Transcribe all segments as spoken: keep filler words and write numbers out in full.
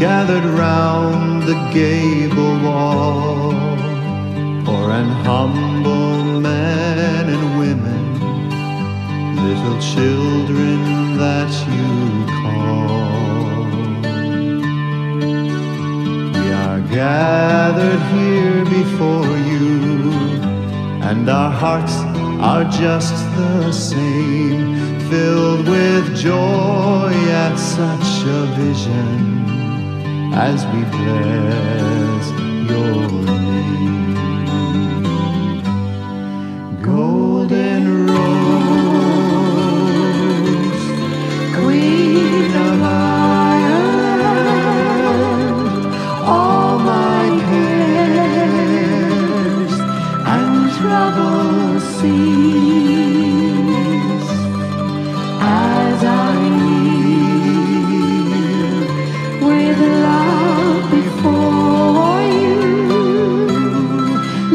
gathered round the gable wall, or an humble men and women, little children that you call. We are gathered here before you, and our hearts are just the same, filled with joy at such a vision as we bless your name. Golden Rose, Queen of Ireland, all my cares and troubles cease as I kneel with love before you,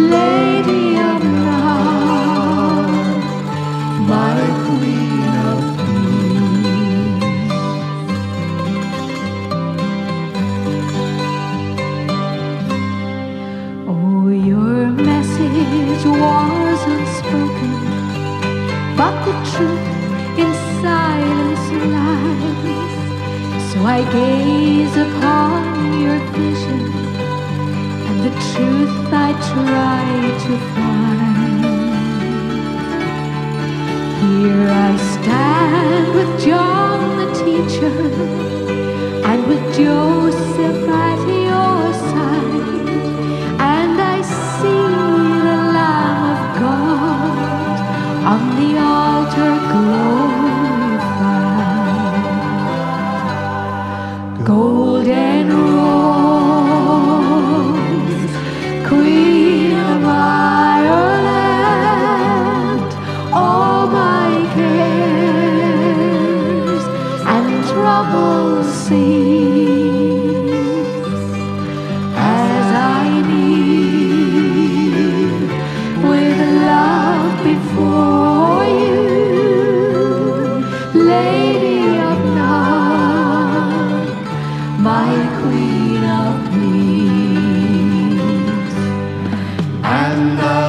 Lady of Love, my Queen of Peace. Oh, your message was unspoken, but the truth in silence lies. So I gaze upon your vision, and the truth I try to find. Here I stand with John the teacher, and with Joseph at your side, and I see the Lamb of God on the altar glow. Golden Rose, Queen of Ireland, all my cares and troubles cease as I kneel with love before you, Lady of Love, my Queen of Peace. And I